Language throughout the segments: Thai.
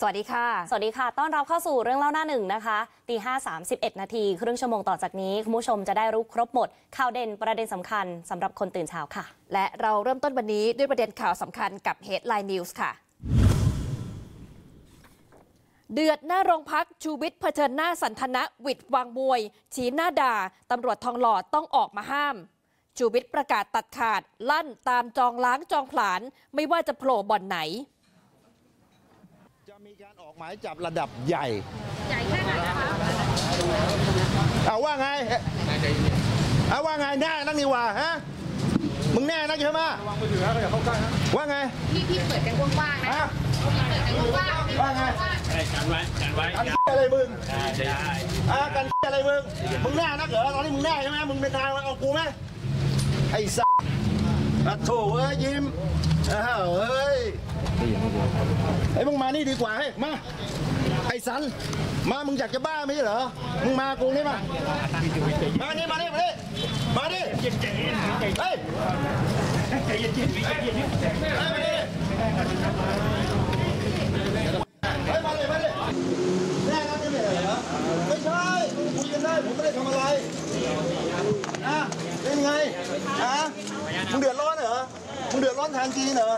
สวัสดีค่ะสวัสดีค่ะต้อนรับเข้าสู่เรื่องเล่าหน้าหนึ่งนะคะตี5:31 นาทีครึ่งชั่วโมงต่อจากนี้คุณผู้ชมจะได้รู้ครบหมดข่าวเด่นประเด็นสำคัญสำหรับคนตื่นเช้าค่ะและเราเริ่มต้นวันนี้ด้วยประเด็นข่าวสำคัญกับ Headline News ค่ะเดือดหน้าโรงพักชูวิทย์เผชิญหน้าสันทนะหวิดวางมวยชี้หน้าด่าตำรวจทองหล่อต้องออกมาห้ามชูวิทย์ประกาศตัดขาดลั่นตามจองล้างจองผลาญไม่ว่าจะโผล่บ่อนไหนจะมีการออกหมายจับระดับใหญ่ใหญ่แค่ไหนนะคะเอาว่าไงเอาว่าไงแน่นักนี่ว่าฮะมึงแน่นักใช่ไหมวางมือถือฮะอย่าเข้าใกล้ฮะว่าไงพี่เปิดกันกว้างๆนะพี่เปิดกันกว้างๆว่าไงกันไว้อะไรมึงกันอะไรมึงแน่นักเหรอตอนนี้มึงแน่ใช่ไหมมึงเป็นนายเอากูไหมไอ้สัสโถ่เอ้ยยิ้มเฮ้ยไอ้มึงมานี่ดีกว่าให้มาไอ้สันมามึงอยากจะบ้าไหมเหรอมึงมากูนี่มานี่เฮ้ยมาเลยแน่ครับจะไม่เหรอไม่ใช่คุยกันได้ผมไม่ได้ทำอะไรนะเป็นไงนะมึงเดือดร้อนเหรอมึงเดือดร้อนทางจีนเหรอ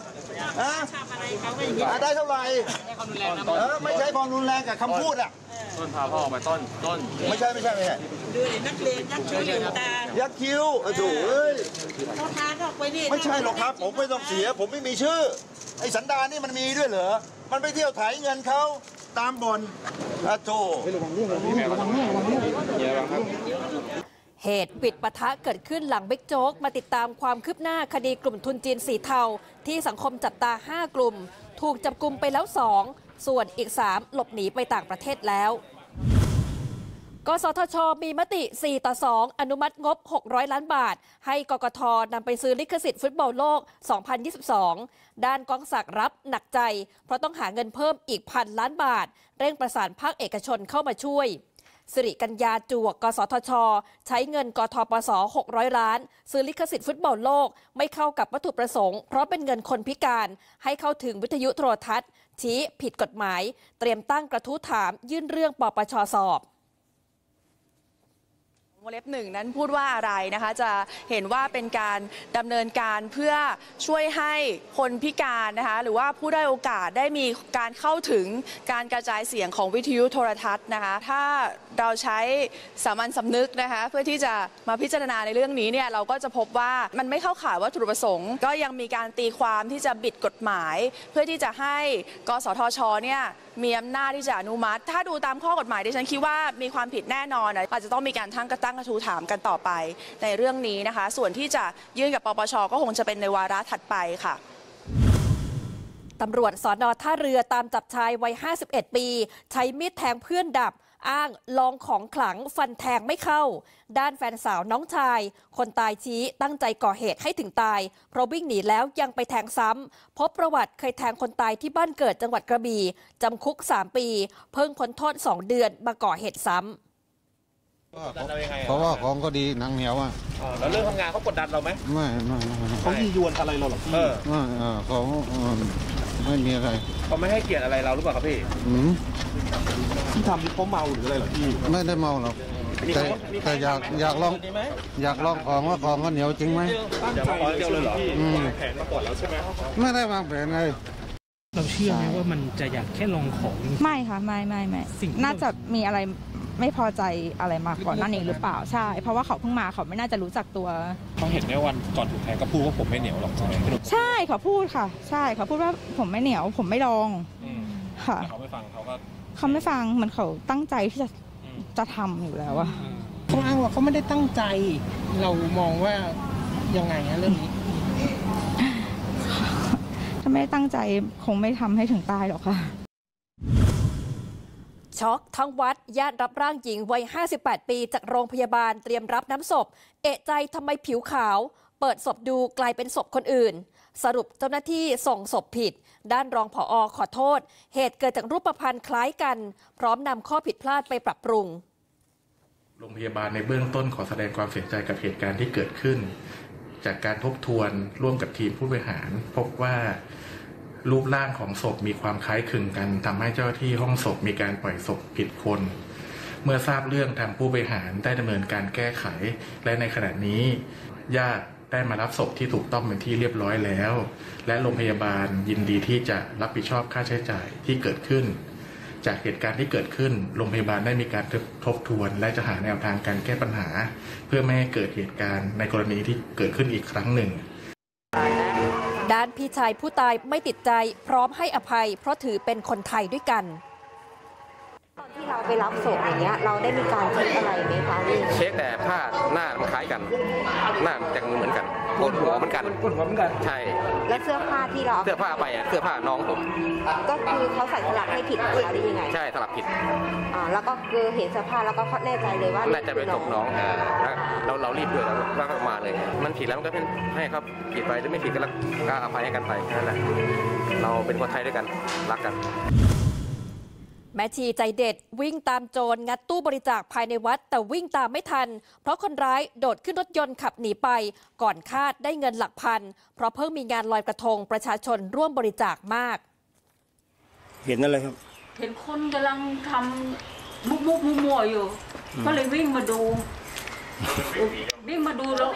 อะได้เท่าไหร่ไม่ใช่ความรุนแรงกับคำพูดอ่ะต้นพาพ่อออกมาต้นไม่ใช่ดูนักเลงยักษ์คิ้วตายักษ์คิ้วดูเอ้ยเขาทานออกไปนี่ไม่ใช่หรอกครับผมไม่ต้องเสียผมไม่มีชื่อไอ้สันดานนี่มันมีด้วยเหรอมันไปเที่ยวไถเงินเขาตามบ่นอะโธ่เหตุปิดปะทะเกิดขึ้นหลังบิ๊กโจ๊กมาติดตามความคืบหน้าคดีกลุ่มทุนจีนสีเทาที่สังคมจับตา5กลุ่มถูกจับกุมไปแล้ว2ส่วนอีก3หลบหนีไปต่างประเทศแล้วกสทช.มีมติ4-2อนุมัติงบ600 ล้านบาทให้กกท.นำไปซื้อลิขสิทธิ์ฟุตบอลโลก2022ด้านกองศักดิ์รับหนักใจเพราะต้องหาเงินเพิ่มอีก1,000 ล้านบาทเร่งประสานภาคเอกชนเข้ามาช่วยสิริกัญญาจวกกสทช.ใช้เงินกทปส600ล้านซื้อลิขสิทธิ์ฟุตบอลโลกไม่เข้ากับวัตถุประสงค์เพราะเป็นเงินคนพิการให้เข้าถึงวิทยุโทรทัศน์ชี้ผิดกฎหมายเตรียมตั้งกระทู้ถามยื่นเรื่องปปช.สอบวงเล็บหนึ่งนั้นพูดว่าอะไรนะคะจะเห็นว่าเป็นการดำเนินการเพื่อช่วยให้คนพิการนะคะหรือว่าผู้ได้โอกาสได้มีการเข้าถึงการกระจายเสียงของวิทยุโทรทัศน์นะคะถ้าเราใช้สามัญสำนึกนะคะเพื่อที่จะมาพิจารณาในเรื่องนี้เนี่ยเราก็จะพบว่ามันไม่เข้าข่ายวัตถุประสงค์ก็ยังมีการตีความที่จะบิดกฎหมายเพื่อที่จะให้กสทช.เนี่ยมีอำนาจที่จะอนุมัติถ้าดูตามข้อกฎหมายดิฉันคิดว่ามีความผิดแน่นอนอาจจะต้องมีการตั้งกระทู้ถามกันต่อไปในเรื่องนี้นะคะส่วนที่จะยื่นกับปปช.ก็คงจะเป็นในวาระถัดไปค่ะตำรวจสน.ท่าเรือตามจับชายวัย51ปีใช้มีดแทงเพื่อนดับอ้างลองของขลังฟันแทงไม่เข้าด้านแฟนสาวน้องชายคนตายชี้ตั้งใจก่อเหตุให้ถึงตายเพราะวิ่งหนีแล้วยังไปแทงซ้ำพบประวัติเคยแทงคนตายที่บ้านเกิดจังหวัดกระบี่จำคุก3 ปีเพิ่งพ้นโทษ2 เดือนมาก่อเหตุซ้ำเพราะว่าของก็ดีหนังเหนียวอ่ะแล้วเรื่องทำงานเขากดดันเราไหมไม่เขายียวนอะไรเราหรอเขาไม่มีอะไรเขาไม่ให้เกียรติอะไรเราหรือเปล่าครับพี่ที่ทำเพราะเมาหรืออะไรหรอพี่ไม่ได้เมาหรอกแต่อยากลองของว่าของก็เหนียวจริงไหมจะมาขอเที่ยวเลยหรอวางแผนมาก่อนแล้วใช่ไหมไม่ได้วางแผนเลยเราเชื่อไหมว่ามันจะอยากแค่ลองของไม่ค่ะไม่น่าจะมีอะไรไม่พอใจอะไรมาก่อนนั่นเองหรือเปล่าใช่เพราะว่าเขาเพิ่งมาเขาไม่น่าจะรู้จักตัวเขาเห็นในวันก่อนถูกแทงก็พูดว่าผมไม่เหนียวหรอกใช่เขาพูดค่ะใช่เขาพูดว่าผมไม่เหนียวผมไม่ลองค่ะเขาไม่ฟังเขาไม่ฟังเหมือนเขาตั้งใจที่จะทำอยู่แล้วอะเขาอ้างว่าเขาไม่ได้ตั้งใจเรามองว่ายังไงนะเรื่องนี้ถ้าไม่ตั้งใจคงไม่ทำให้ถึงตายหรอกค่ะช็อกทั้งวัดญาติรับร่างหญิงวัย58 ปีจากโรงพยาบาลเตรียมรับน้ำศพเอะใจทำไมผิวขาวเปิดศพดูกลายเป็นศพคนอื่นสรุปเจ้าหน้าที่ส่งศพผิดด้านรองผอ.ขอโทษเหตุเกิดจากรูปพรรณคล้ายกันพร้อมนำข้อผิดพลาดไปปรับปรุงโรงพยาบาลในเบื้องต้นขอแสดงความเสียใจกับเหตุการณ์ที่เกิดขึ้นจากการทบทวนร่วมกับทีมผู้บริหารพบว่า รูปร่างของศพมีความคล้ายคลึงกันทำให้เจ้าที่ห้องศพมีการปล่อยศพผิดคนเมื่อทราบเรื่องทางผู้บริหารได้ดำเนินการแก้ไขและในขณะนี้ญาติได้มารับศพที่ถูกต้องเป็นที่เรียบร้อยแล้วและโรงพยาบาลยินดีที่จะรับผิดชอบค่าใช้จ่ายที่เกิดขึ้นจากเหตุการณ์ที่เกิดขึ้นโรงพยาบาลได้มีการทบทวนและจะหาแนวทางการแก้ปัญหาเพื่อไม่ให้เกิดเหตุการณ์ในกรณีที่เกิดขึ้นอีกครั้งหนึ่งด้านพี่ชายผู้ตายไม่ติดใจพร้อมให้อภัยเพราะถือเป็นคนไทยด้วยกันตอนที่เราไปรับศพอย่างเงี้ยเราได้มีการเช็คอะไรไหมคะเช็คแต่ผ้าหน้ามันคล้ายกันหน้ามันจากมือเหมือนกันโกนหัวเหมือนกันโกนหัวเหมือนกันใช่และเสื้อผ้าที่เราเสื้อผ้าไปอ่ะเสื้อผ้าน้องผมก็คือเขาใส่สลักให้ผิดหรืออะไรยังไงใช่สลักผิดแล้วก็คือเห็นเสื้อผ้าแล้วก็แน่ใจเลยว่าน่าจะเป็นศพน้องเรารีบด้วยแล้วก็มาเลยมันผิดแล้วมันก็เป็นให้ครับผิดไปหรือไม่ผิดก็รักก็อภัยให้กันไปนั่นแหละเราเป็นคนไทยด้วยกันรักกันแม่ชีใจเด็ดวิ่งตามโจรงัดตู้บริจาคภายในวัดแต่วิ่งตามไม่ทันเพราะคนร้ายโดดขึ้นรถยนต์ขับหนีไปก่อนคาดได้เงินหลักพันเพราะเพิ่งมีงานลอยกระทงประชาชนร่วมบริจาคมากเห็นอะไรครับเห็นคนกำลังทำมุกมัวอยู่ก็เลยวิ่งมาดูแล้ว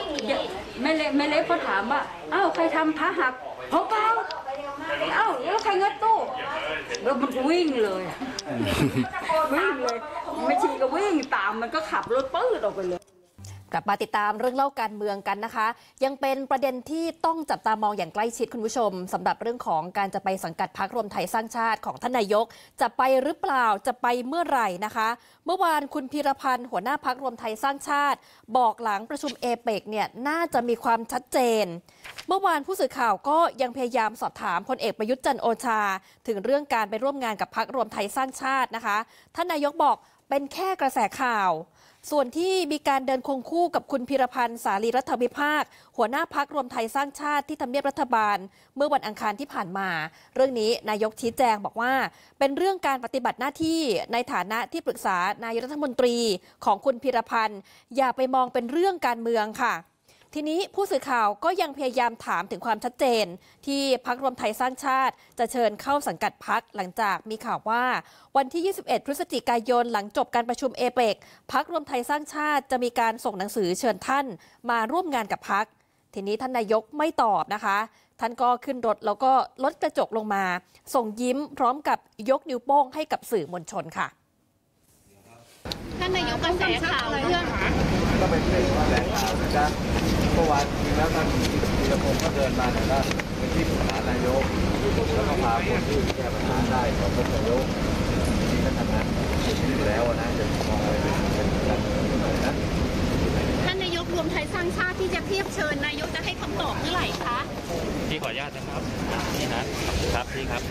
แม่เล็กก็ถามว่าอ้าวใครทำพระหักเปล่าเอ้าแล้วใครงัดตู้แล้วมันวิ่งเลยแม่ชีก็วิ่งตามมันก็ขับรถปื้ดออกไปเลยกลับมาติดตามเรื่องเล่าการเมืองกันนะคะยังเป็นประเด็นที่ต้องจับตามองอย่างใกล้ชิดคุณผู้ชมสำหรับเรื่องของการจะไปสังกัดพรรครวมไทยสร้างชาติของท่านนายกจะไปหรือเปล่าจะไปเมื่อไหร่นะคะเมื่อวานคุณพีรพันธ์หัวหน้าพรรครวมไทยสร้างชาติบอกหลังประชุมเอเปกเนี่ยน่าจะมีความชัดเจนเมื่อวานผู้สื่อข่าวก็ยังพยายามสอบถามพลเอกประยุทธ์จันทร์โอชาถึงเรื่องการไปร่วมงานกับพรรครวมไทยสร้างชาตินะคะท่านนายกบอกเป็นแค่กระแสข่าวส่วนที่มีการเดินควงคู่กับคุณพีรพันธ์สาลีรัฐวิภาคหัวหน้าพรรครวมไทยสร้างชาติที่ทำเนียบรัฐบาลเมื่อวันอังคารที่ผ่านมาเรื่องนี้นายกชี้แจงบอกว่าเป็นเรื่องการปฏิบัติหน้าที่ในฐานะที่ปรึกษานายกรัฐมนตรีของคุณพีรพันธ์อย่าไปมองเป็นเรื่องการเมืองค่ะทีนี้ผู้สื่อข่าวก็ยังพยายามถามถึงความชัดเจนที่พรรครวมไทยสร้างชาติจะเชิญเข้าสังกัดพรรคหลังจากมีข่าวว่าวันที่ 21 พฤศจิกายนหลังจบการประชุมเอเปกพรรครวมไทยสร้างชาติจะมีการส่งหนังสือเชิญท่านมาร่วมงานกับพรรคทีนี้ท่านนายกไม่ตอบนะคะท่านก็ขึ้นรถแล้วก็ลดกระจกลงมาส่งยิ้มพร้อมกับยกนิ้วโป้งให้กับสื่อมวลชนค่ะท่านนายกกระแสข่าวเรื่องก็เป็นเรื่องกระแสข่าวนะจ๊ะเมื่อวานจริงแล้วท่านวีรพงศ์ก็เดินมาแต่ก็เป็นที่ปรึกษานายกแล้วก็พาคนที่แก้ปัญหาได้ของท่านนายกที่ท่านทำงานอยู่แล้วนะจะมองอะไรเป็นการเมืองอะไรนะท่านนายกรวมไทยสร้างชาติที่จะเทียบเชิญนายกจะให้คำตอบเมื่อไหร่คะพี่ขออนุญาตนะครับนี่นะครับพี่ครับ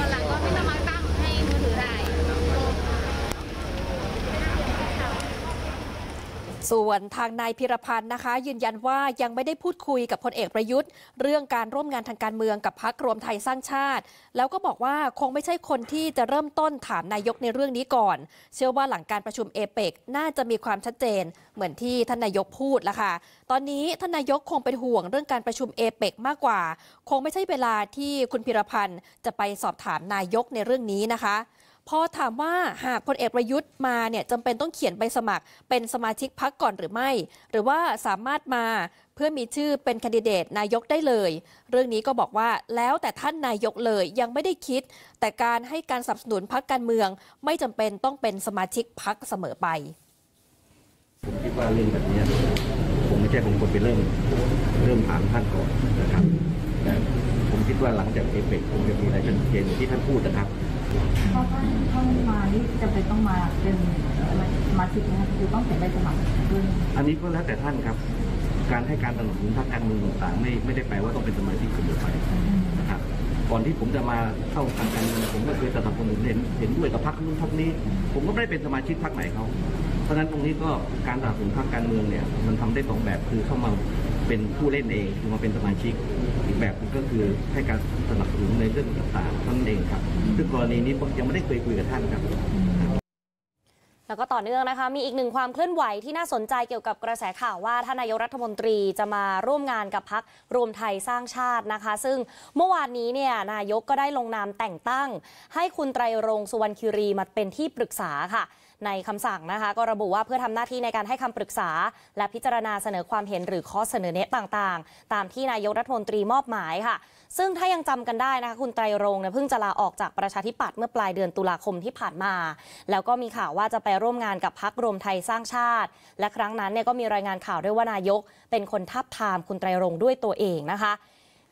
วันหลังก็ไม่ต้องมาตั้งให้มือถือได้ส่วนทางนายพีรพันธ์นะคะยืนยันว่ายังไม่ได้พูดคุยกับพลเอกประยุทธ์เรื่องการร่วมงานทางการเมืองกับพรรครวมไทยสร้างชาติแล้วก็บอกว่าคงไม่ใช่คนที่จะเริ่มต้นถามนายกในเรื่องนี้ก่อนเชื่อว่าหลังการประชุมเอเปกน่าจะมีความชัดเจนเหมือนที่ท่านนายกพูดละค่ะตอนนี้ท่านนายกคงเป็นห่วงเรื่องการประชุมเอเปกมากกว่าคงไม่ใช่เวลาที่คุณพีรพันธ์จะไปสอบถามนายกในเรื่องนี้นะคะพอถามว่าหากพลเอกประยุทธ์มาเนี่ยจำเป็นต้องเขียนใบสมัครเป็นสมาชิกพรรคก่อนหรือไม่หรือว่าสามารถมาเพื่อมีชื่อเป็นแคนดิเดตนายกได้เลยเรื่องนี้ก็บอกว่าแล้วแต่ท่านนายกเลยยังไม่ได้คิดแต่การให้การสนับสนุนพรรคการเมืองไม่จำเป็นต้องเป็นสมาชิกพรรคเสมอไปผมคิดว่าเรื่องแบบนี้ผมไม่ใช่ผมควรไปเริ่มถามท่านก่อนนะครับแต่ผมคิดว่าหลังจากเอเปกคงจะมีอะไรชัดเจนที่ท่านพูดนะครับเพราะท่านมานี่จะเป็นต้องมาเป็นมาชิกนะครับคือต้องเขียนใบสมัครด้วยอันนี้ก็แล้วแต่ท่านครับการให้การสนับสนุนพรรคการเมืองต่างๆไม่ได้แปลว่าต้องเป็นสมาชิกเสมอไปนะครับก่อนที่ผมจะมาเข้าทางการเมืองผมก็เคยสนับสนุนเห็นด้วยกับพรรคนู้นพรรคนี้ผมก็ไม่ได้เป็นสมาชิกพรรคไหนเขาเพราะฉะนั้นตรงนี้ก็การสนับสนุนพรรคการเมืองเนี่ยมันทำได้สองแบบคือเข้ามาเป็นผู้เล่นเองคือมาเป็นสมาชิกอีกแบบนึงก็คือให้การสนับสนุนในเรื่องต่างๆท่านเองครับซึ่งกรณีนี้ผมยังไม่ได้เคยคุยกับท่านครับ แล้วก็ต่อเนื่องนะคะมีอีกหนึ่งความเคลื่อนไหวที่น่าสนใจเกี่ยวกับกระแสข่าวว่าท่านนายกรัฐมนตรีจะมาร่วมงานกับพรรครวมไทยสร้างชาตินะคะซึ่งเมื่อวานนี้เนี่ยนายกก็ได้ลงนามแต่งตั้งให้คุณไตรรงค์ สุวรรณคิรีมาเป็นที่ปรึกษาค่ะในคำสั่งนะคะก็ระบุว่าเพื่อทำหน้าที่ในการให้คำปรึกษาและพิจารณาเสนอความเห็นหรือข้อเสนอแนะต่างๆตามที่นายกรัฐมนตรีมอบหมายค่ะซึ่งถ้ายังจำกันได้นะคะคุณไตรรงค์เพิ่งจะลาออกจากประชาธิปัตย์เมื่อปลายเดือนตุลาคมที่ผ่านมาแล้วก็มีข่าวว่าจะไปร่วมงานกับพรรครวมไทยสร้างชาติและครั้งนั้นเนี่ยก็มีรายงานข่าวด้วยว่านายกเป็นคนทับทามคุณไตรรงค์ด้วยตัวเองนะคะ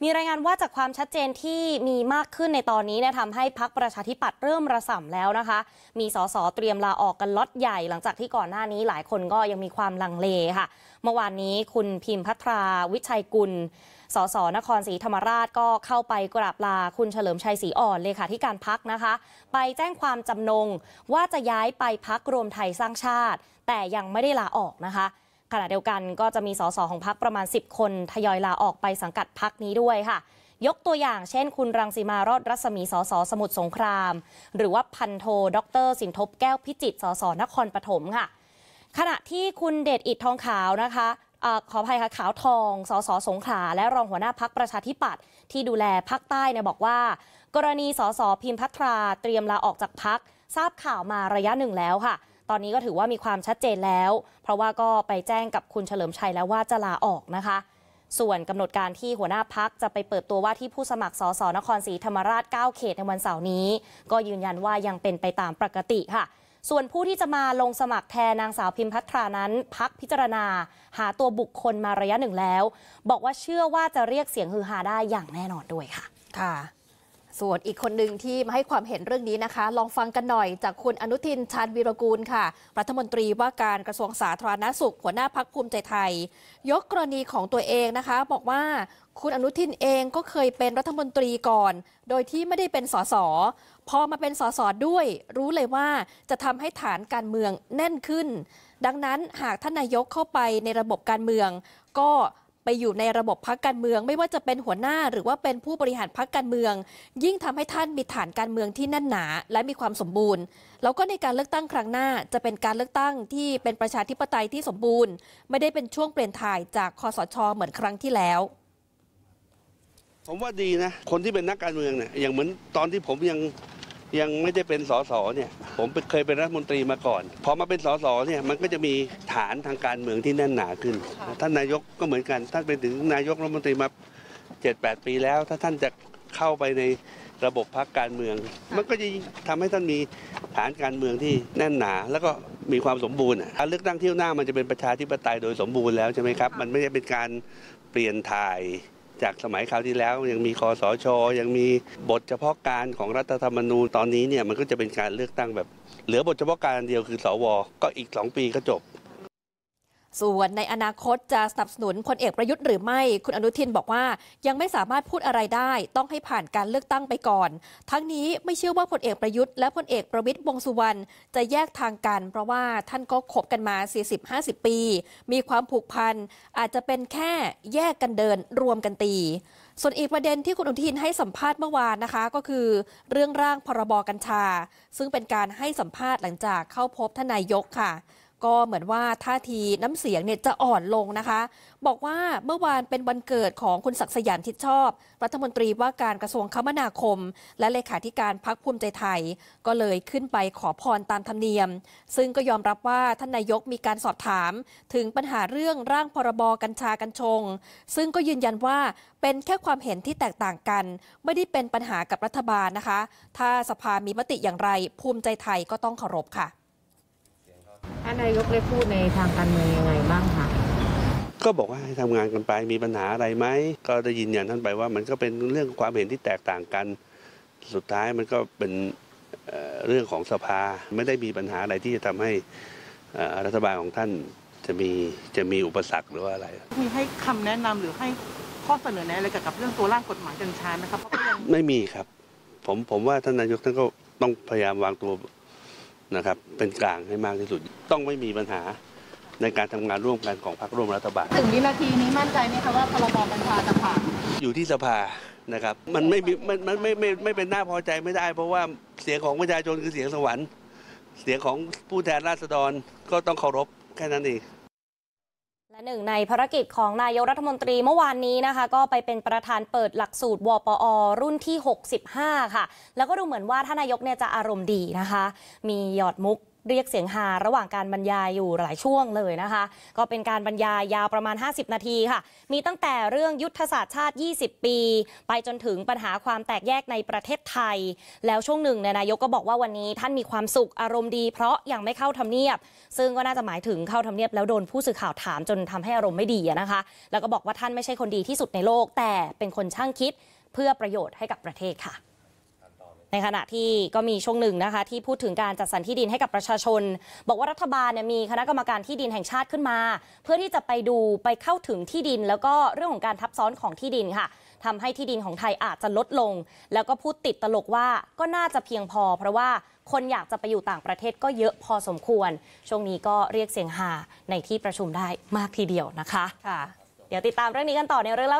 มีรายงานว่าจากความชัดเจนที่มีมากขึ้นในตอนนี้เนี่ยทำให้พรรคประชาธิปัตย์เริ่มระส่ำแล้วนะคะมีส.ส.เตรียมลาออกกันล็อตใหญ่หลังจากที่ก่อนหน้านี้หลายคนก็ยังมีความลังเลค่ะเมื่อวานนี้คุณพิมพัทราวิชัยกุลส.ส.นครศรีธรรมราชก็เข้าไปกราบลาคุณเฉลิมชัยศรีอ่อนเลขาธิการพรรคนะคะไปแจ้งความจำนงว่าจะย้ายไปพรรครวมไทยสร้างชาติแต่ยังไม่ได้ลาออกนะคะขณะเดียวกันก็จะมีส.ส.ของพรรคประมาณ10คนทยอยลาออกไปสังกัดพรรคนี้ด้วยค่ะยกตัวอย่างเช่นคุณรังสีมารอดรัศมีส.ส.สมุทรสงครามหรือว่าพันโทดร.สินทบแก้วพิจิตรส.ส.นครปฐมค่ะขณะที่คุณเดชอิฐทองขาวนะคะขออภัยค่ะขาวทองส.ส.สงขลาและรองหัวหน้าพรรคประชาธิปัตย์ที่ดูแลภาคใต้เนี่ยบอกว่ากรณีส.ส.พิมพัทราเตรียมลาออกจากพรรคทราบข่าวมาระยะหนึ่งแล้วค่ะตอนนี้ก็ถือว่ามีความชัดเจนแล้วเพราะว่าก็ไปแจ้งกับคุณเฉลิมชัยแล้วว่าจะลาออกนะคะส่วนกำหนดการที่หัวหน้าพรรคจะไปเปิดตัวว่าที่ผู้สมัครส.ส.นครศรีธรรมราช9เขตในวันเสาร์นี้ก็ยืนยันว่ายังเป็นไปตามปกติค่ะส่วนผู้ที่จะมาลงสมัครแทนนางสาวพิมพัทรานั้นพรรคพิจารณาหาตัวบุคคลมาระยะหนึ่งแล้วบอกว่าเชื่อว่าจะเรียกเสียงฮือฮาได้อย่างแน่นอนด้วยค่ะค่ะส่วนอีกคนหนึ่งที่มาให้ความเห็นเรื่องนี้นะคะลองฟังกันหน่อยจากคุณอนุทินชาญวีรกูลค่ะรัฐมนตรีว่าการกระทรวงสาธารณสุขหัวหน้าพรรคภูมิใจไทยยกกรณีของตัวเองนะคะบอกว่าคุณอนุทินเองก็เคยเป็นรัฐมนตรีก่อนโดยที่ไม่ได้เป็นส.ส.พอมาเป็นส.ส.ด้วยรู้เลยว่าจะทำให้ฐานการเมืองแน่นขึ้นดังนั้นหากท่านนายกเข้าไปในระบบการเมืองก็ไปอยู่ในระบบพรรคการเมืองไม่ว่าจะเป็นหัวหน้าหรือว่าเป็นผู้บริหารพรรคการเมืองยิ่งทำให้ท่านมีฐานการเมืองที่แน่นหนาและมีความสมบูรณ์แล้วก็ในการเลือกตั้งครั้งหน้าจะเป็นการเลือกตั้งที่เป็นประชาธิปไตยที่สมบูรณ์ไม่ได้เป็นช่วงเปลี่ยนถ่ายจากคสช.เหมือนครั้งที่แล้วผมว่าดีนะคนที่เป็นนักการเมืองเนี่ยอย่างเหมือนตอนที่ผมยังไม่ได้เป็นส.ส.เนี่ยผมเคยเป็นรัฐมนตรีมาก่อนพอมาเป็นส.ส.เนี่ยมันก็จะมีฐานทางการเมืองที่แน่นหนาขึ้นท่านนายกก็เหมือนกันท่านเป็นถึงนายกรัฐมนตรีมา 7-8 ปีแล้วถ้าท่านจะเข้าไปในระบบพรรคการเมืองมันก็จะทำให้ท่านมีฐานการเมืองที่แน่นหนาแล้วก็มีความสมบูรณ์การเลือกตั้งเที่ยวหน้ามันจะเป็นประชาธิปไตยโดยสมบูรณ์แล้วใช่ไหมครับมันไม่ได้เป็นการเปลี่ยนถ่ายจากสมัยคราวที่แล้วยังมีคสช.ยังมีบทเฉพาะการของรัฐธรรมนูญตอนนี้เนี่ยมันก็จะเป็นการเลือกตั้งแบบเหลือบทเฉพาะการเดียวคือสว.ก็อีก2ปีก็จบส่วนในอนาคตจะสนับสนุนพลเอกประยุทธ์หรือไม่คุณอนุทินบอกว่ายังไม่สามารถพูดอะไรได้ต้องให้ผ่านการเลือกตั้งไปก่อนทั้งนี้ไม่เชื่อว่าพลเอกประยุทธ์และพลเอกประวิตรวงษ์สุวรรณจะแยกทางกันเพราะว่าท่านก็คบกันมา 40-50 ปีมีความผูกพันอาจจะเป็นแค่แยกกันเดินรวมกันตีส่วนอีกประเด็นที่คุณอนุทินให้สัมภาษณ์เมื่อวานนะคะก็คือเรื่องร่างพรบกัญชาซึ่งเป็นการให้สัมภาษณ์หลังจากเข้าพบทนายกค่ะก็เหมือนว่าท่าทีน้ำเสียงเนี่ยจะอ่อนลงนะคะบอกว่าเมื่อวานเป็นวันเกิดของคุณศักดิ์สยามชิดชอบรัฐมนตรีว่าการกระทรวงคมนาคมและเลขาธิการพรรคภูมิใจไทยก็เลยขึ้นไปขอพรตามธรรมเนียมซึ่งก็ยอมรับว่าท่านนายกมีการสอบถามถึงปัญหาเรื่องร่างพรบกัญชากัญชงซึ่งก็ยืนยันว่าเป็นแค่ความเห็นที่แตกต่างกันไม่ได้เป็นปัญหากับรัฐบาลนะคะถ้าสภามีมติอย่างไรภูมิใจไทยก็ต้องเคารพค่ะท่านนายกได้พูดในทางการเมืองยังไงบ้างคะก็บอกว่าให้ทำงานกันไปมีปัญหาอะไรไหมก็ได้ยืนยันท่านไปว่ามันก็เป็นเรื่องความเห็นที่แตกต่างกันสุดท้ายมันก็เป็นเรื่องของสภาไม่ได้มีปัญหาอะไรที่จะทำให้รัฐบาลของท่านจะมีอุปสรรคหรือว่าอะไรมีให้คำแนะนำหรือให้ข้อเสนอแนะอะไรเกี่ยวกับเรื่องตัวร่างกฎหมายกัญชานะครับ ไม่มีครับผมว่าท่านนายกท่านก็ต้องพยายามวางตัวนะครับเป็นกลางให้มากที่สุดต้องไม่มีปัญหาในการทำงานร่วมกันของพรรคร่วมรัฐบาลถึงวินาทีนี้มั่นใจไหมคะว่าพรบกัญชาจะผ่านอยู่ที่สภานะครับมันไม่เป็นหน้าพอใจไม่ได้เพราะว่าเสียงของประชาชนคือเสียงสวรรค์ เสียงของผู้แทนราษฎรก็ต้องเคารพแค่นั้นเองและหนึ่งในภารกิจของนายกรัฐมนตรีเมื่อวานนี้นะคะก็ไปเป็นประธานเปิดหลักสูตรวปอรุ่นที่65ค่ะแล้วก็ดูเหมือนว่าท่านนายกเนี่ยจะอารมณ์ดีนะคะมีหยอดมุกเรียกเสียงฮาระหว่างการบรรยายอยู่หลายช่วงเลยนะคะก็เป็นการบรรยายยาวประมาณ50นาทีค่ะมีตั้งแต่เรื่องยุทธศาสตร์ชาติ20ปีไปจนถึงปัญหาความแตกแยกในประเทศไทยแล้วช่วงหนึ่งนายกก็บอกว่าวันนี้ท่านมีความสุขอารมณ์ดีเพราะยังไม่เข้าทำเนียบซึ่งก็น่าจะหมายถึงเข้าทำเนียบแล้วโดนผู้สื่อข่าวถามจนทำให้อารมณ์ไม่ดีนะคะแล้วก็บอกว่าท่านไม่ใช่คนดีที่สุดในโลกแต่เป็นคนช่างคิดเพื่อประโยชน์ให้กับประเทศค่ะในขณะที่ก็มีช่วงหนึ่งนะคะที่พูดถึงการจัดสรรที่ดินให้กับประชาชนบอกว่ารัฐบาลมีคณะกรรมการที่ดินแห่งชาติขึ้นมาเพื่อที่จะไปดูไปเข้าถึงที่ดินแล้วก็เรื่องของการทับซ้อนของที่ดินค่ะทำให้ที่ดินของไทยอาจจะลดลงแล้วก็พูดติดตลกว่าก็น่าจะเพียงพอเพราะว่าคนอยากจะไปอยู่ต่างประเทศก็เยอะพอสมควรช่วงนี้ก็เรียกเสียงฮาในที่ประชุมได้มากทีเดียวนะคะเดี๋ยวติดตามเรื่องนี้กันต่อในเรื่องเล่า